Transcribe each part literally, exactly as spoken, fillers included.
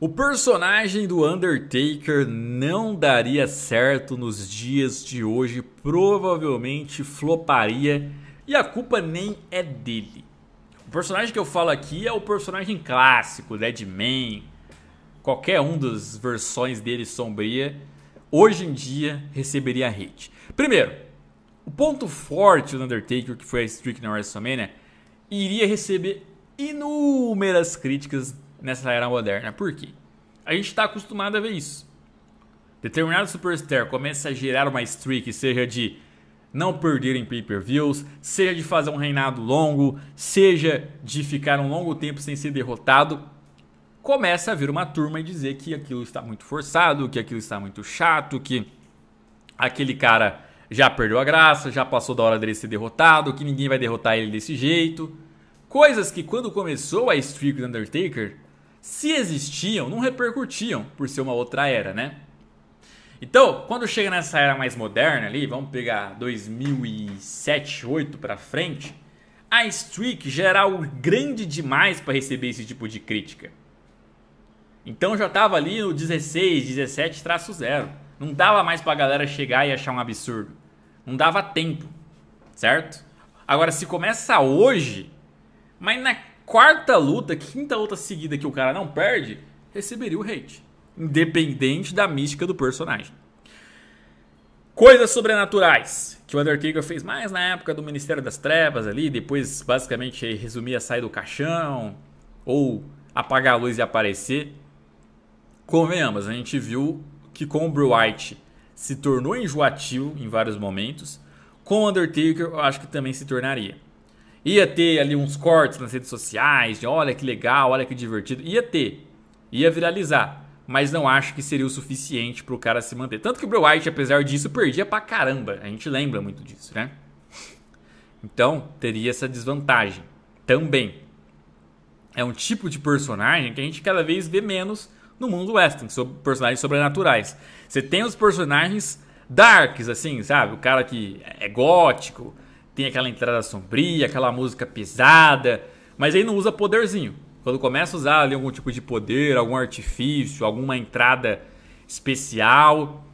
O personagem do Undertaker não daria certo nos dias de hoje, provavelmente floparia, e a culpa nem é dele. O personagem que eu falo aqui é o personagem clássico, Deadman, qualquer um das versões dele sombria, hoje em dia receberia hate. Primeiro, o ponto forte do Undertaker, que foi a streak na WrestleMania, iria receber inúmeras críticas nessa era moderna. Por quê? A gente está acostumado a ver isso. Determinado superstar começa a gerar uma streak, seja de não perder em pay-per-views, seja de fazer um reinado longo, seja de ficar um longo tempo sem ser derrotado. Começa a vir uma turma e dizer que aquilo está muito forçado, que aquilo está muito chato, que aquele cara já perdeu a graça, já passou da hora dele ser derrotado, que ninguém vai derrotar ele desse jeito. Coisas que, quando começou a streak do Undertaker, se existiam, não repercutiam, por ser uma outra era, né? Então, quando chega nessa era mais moderna ali, vamos pegar dois mil e sete, dois mil e oito pra frente, a streak já era grande demais para receber esse tipo de crítica. Então já tava ali no dezesseis, dezessete traço zero. Não dava mais pra galera chegar e achar um absurdo. Não dava tempo, certo? Agora, se começa hoje, mas na quarta luta, quinta luta seguida que o cara não perde, receberia o hate, independente da mística do personagem. Coisas sobrenaturais que o Undertaker fez mais na época do Ministério das Trevas ali, depois basicamente resumia sair do caixão ou apagar a luz e aparecer. Convenhamos, a gente viu que com o Bray Wyatt se tornou enjoativo em vários momentos, com o Undertaker eu acho que também se tornaria. Ia ter ali uns cortes nas redes sociais, de olha que legal, olha que divertido. Ia ter, ia viralizar, mas não acho que seria o suficiente para o cara se manter. Tanto que o Bray Wyatt, apesar disso, perdia pra caramba. A gente lembra muito disso, né? Então, teria essa desvantagem também. É um tipo de personagem que a gente cada vez vê menos no mundo western, sobre personagens sobrenaturais. Você tem os personagens darks, assim, sabe? O cara que é gótico, tem aquela entrada sombria, aquela música pesada, mas aí não usa poderzinho. Quando começa a usar ali algum tipo de poder, algum artifício, alguma entrada especial,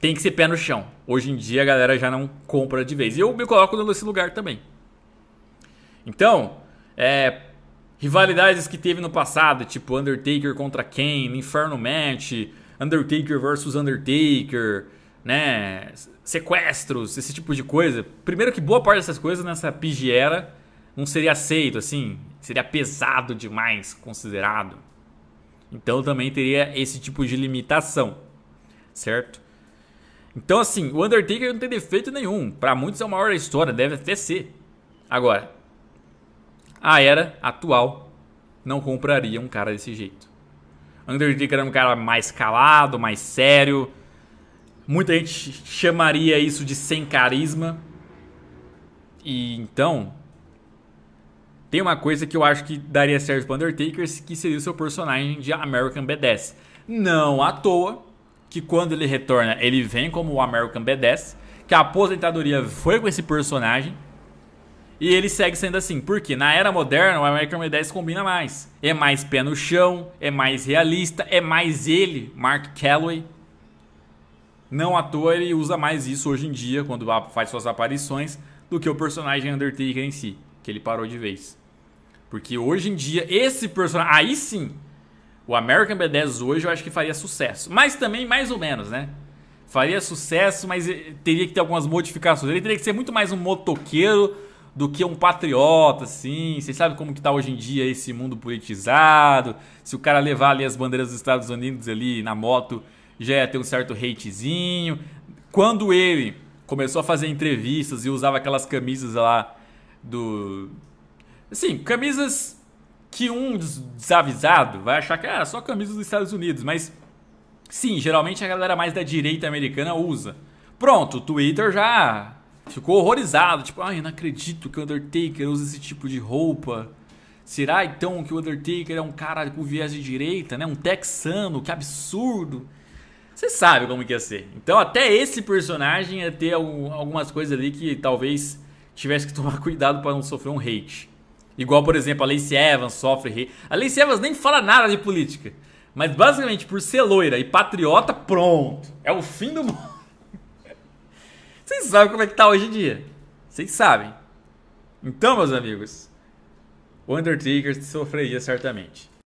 tem que ser pé no chão. Hoje em dia a galera já não compra de vez. E eu me coloco nesse lugar também. Então, é, rivalidades que teve no passado, tipo Undertaker contra Kane, Inferno Match, Undertaker versus Undertaker, né, sequestros, esse tipo de coisa. Primeiro que boa parte dessas coisas nessa pigiera não seria aceito, assim, seria pesado demais, considerado. Então também teria esse tipo de limitação, certo? Então, assim, o Undertaker não tem defeito nenhum, pra muitos é o maior da história, deve até ser. Agora, a era atual não compraria um cara desse jeito. Undertaker era um cara mais calado, mais sério. Muita gente chamaria isso de sem carisma. E então, tem uma coisa que eu acho que daria certo para Undertaker, que seria o seu personagem de American Badass. Não à toa que quando ele retorna, ele vem como o American Badass, que a aposentadoria foi com esse personagem, e ele segue sendo assim. Porque na era moderna, o American Badass combina mais. É mais pé no chão, é mais realista, é mais ele, Mark Calloway. Não à toa ele usa mais isso hoje em dia, quando faz suas aparições, do que o personagem Undertaker em si, que ele parou de vez. Porque hoje em dia, esse personagem... Aí sim, o American Badass hoje eu acho que faria sucesso. Mas também mais ou menos, né? Faria sucesso, mas teria que ter algumas modificações. Ele teria que ser muito mais um motoqueiro do que um patriota, assim. Vocês sabem como que tá hoje em dia esse mundo politizado. Se o cara levar ali as bandeiras dos Estados Unidos ali na moto, já ia ter um certo hatezinho. Quando ele começou a fazer entrevistas e usava aquelas camisas lá do... Assim, camisas que um desavisado vai achar que era ah, só camisas dos Estados Unidos. Mas sim, geralmente a galera mais da direita americana usa. Pronto, o Twitter já ficou horrorizado. Tipo, ai, ah, eu não acredito que o Undertaker usa esse tipo de roupa. Será então que o Undertaker é um cara com viés de direita, né? Um texano, que absurdo. Você sabe como que ia ser. Então até esse personagem ia ter algumas coisas ali que talvez tivesse que tomar cuidado para não sofrer um hate. Igual, por exemplo, a Lacey Evans sofre... A Lacey Evans nem fala nada de política. Mas, basicamente, por ser loira e patriota, pronto. É o fim do mundo. Vocês sabem como é que tá hoje em dia. Vocês sabem. Então, meus amigos, o Undertaker sofreria certamente.